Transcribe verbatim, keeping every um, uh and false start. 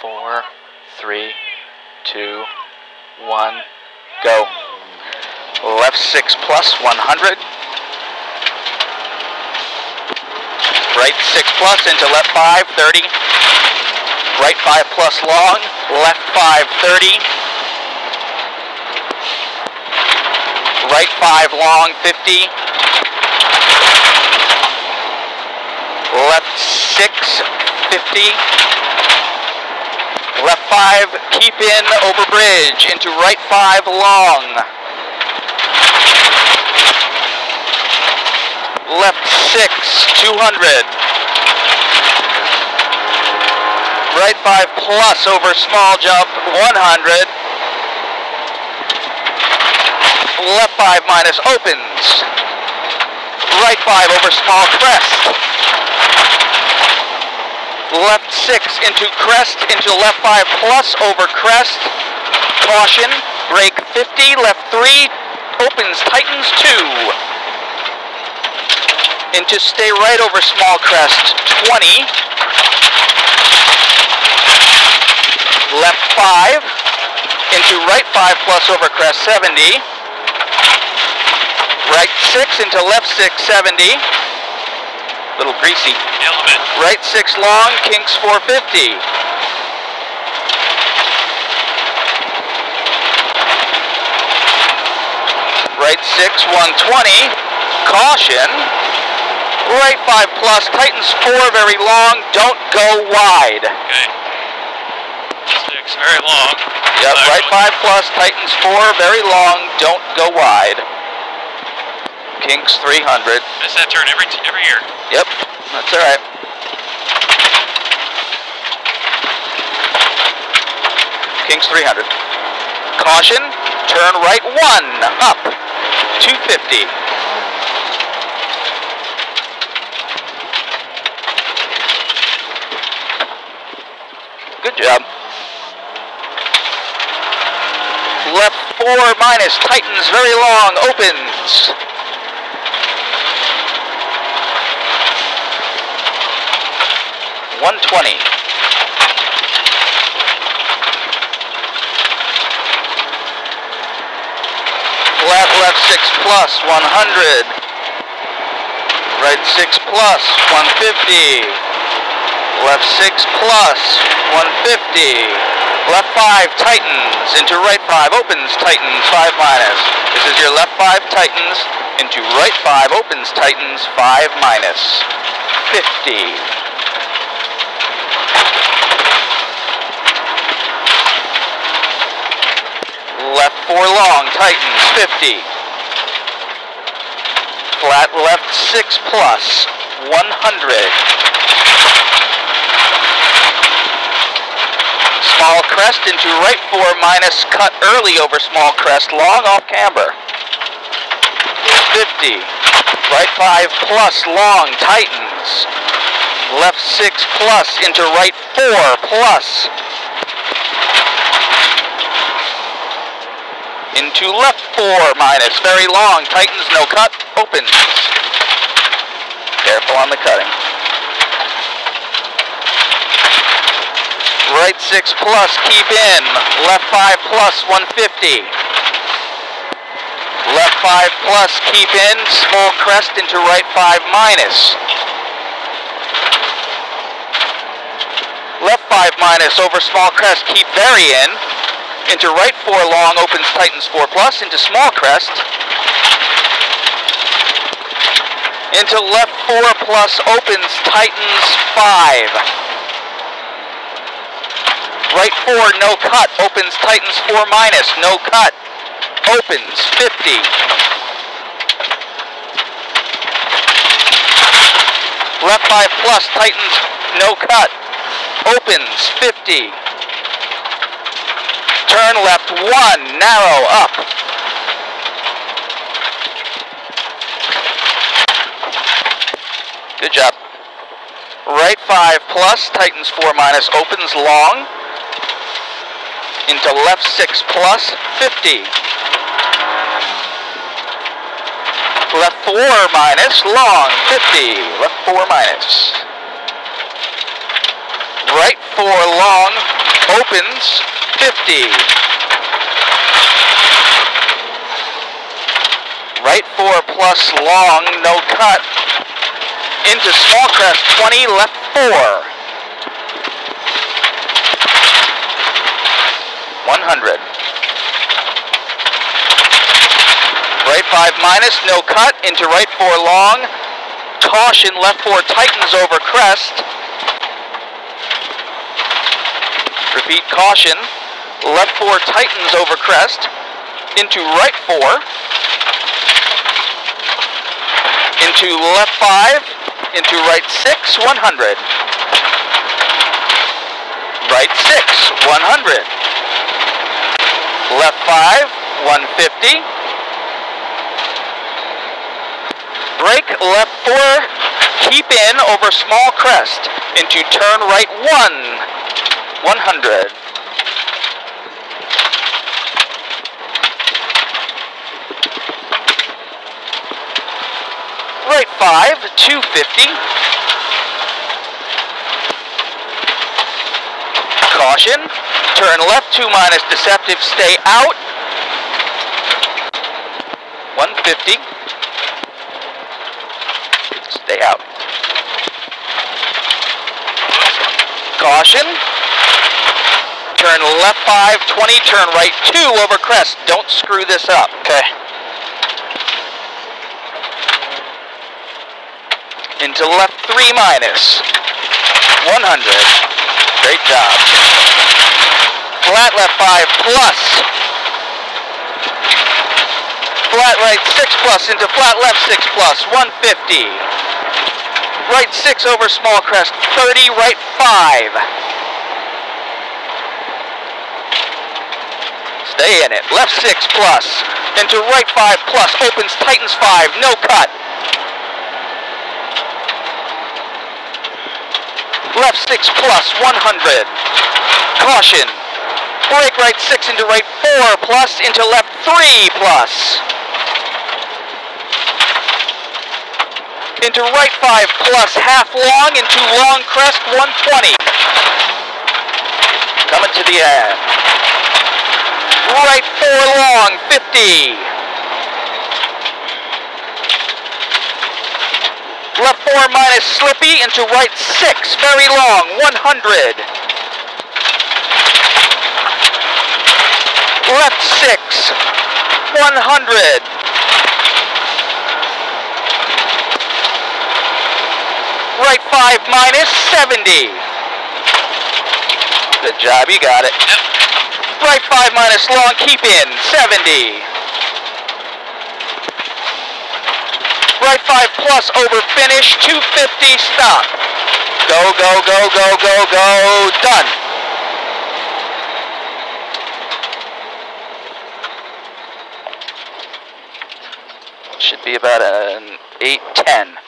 four, three, two, one, go. Left six plus one hundred. Right six plus into left five, thirty. Right five plus long, left five, thirty. Right five long, fifty. Left six, fifty. Left five, keep in over bridge into right five long. Left six, two hundred. Right five plus over small jump, one hundred. Left five minus opens. Right five over small crest. Left six into crest, into left five plus over crest. Caution, break fifty, left three, opens, tightens two. Into stay right over small crest, twenty. Left five, into right five plus over crest, seventy. Right six into left six, seventy. Little greasy. Element. Right six long, kinks four fifty. Right six, one twenty. Caution. Right five plus, tightens four very long, don't go wide. Okay. Very long. Yep, right five plus, tightens four, very long, don't go wide. Kinks three hundred. Miss that turn every, every year. Yep, that's all right. Kinks three hundred. Caution, turn right one, up, two fifty. Good job. Left four minus, tightens very long, opens. one twenty. Flat left six plus, one hundred. Right six plus, one fifty. Left six plus, one fifty. Left five tightens into right five, opens, tightens, five minus. This is your left five tightens into right five, opens, tightens, five minus. fifty. Left four long, tightens, fifty. Flat left six plus, one hundred. Small crest into right four minus, cut early over small crest, long off camber. fifty. Right five plus long, tightens. Left six plus into right four plus. Into left four minus, very long, tightens, no cut, opens. Careful on the cutting. Right six plus, keep in. Left five plus, one fifty. Left five plus, keep in. Small crest into right five minus. Left five minus over small crest, keep very in. Into right four long, opens, tightens four plus. Into small crest. Into left four plus, opens, tightens five. Right four, no cut, opens, tightens, four minus, no cut, opens, fifty. Left five plus, tightens, no cut, opens, fifty. Turn left one, narrow, up. Good job. Right five plus, tightens four minus, opens, long. Into left six plus, fifty. Left four minus, long, fifty. Left four minus. Right four long, Opens fifty. Right four plus long, no cut. Into small crest twenty, left four. one hundred. Right five minus, no cut, into right four long. Caution, left four tightens over crest. Repeat, caution, left four tightens over crest, into right four, into left five, into right six, one hundred. Right six, one hundred. Left five, one fifty. Break left four, keep in over small crest, into turn right one, one hundred. Right five, two fifty. Caution, turn left two minus deceptive, stay out, one fifty. Stay out. Caution. Turn left five, twenty, turn right two over crest. Don't screw this up. Okay. Into left three minus. one hundred. Great job. Flat left five plus. Flat right six plus into flat left six plus. one fifty. Right six over small crest, thirty, right five. Stay in it. Left six plus, into right five plus, opens, tightens five, no cut. Left six plus, one hundred. Caution. Break right six into right four plus, into left three plus. Into right five plus half long, into long crest one twenty. Coming to the end. Right four long, fifty. Left four minus slippy, into right six, very long, one hundred. Left six, one hundred. Right five minus seventy. Good job, you got it. Right five minus long, keep in, seventy. Right five plus over finish, two fifty, stop. Go, go, go, go, go, go, done. Should be about an eight ten.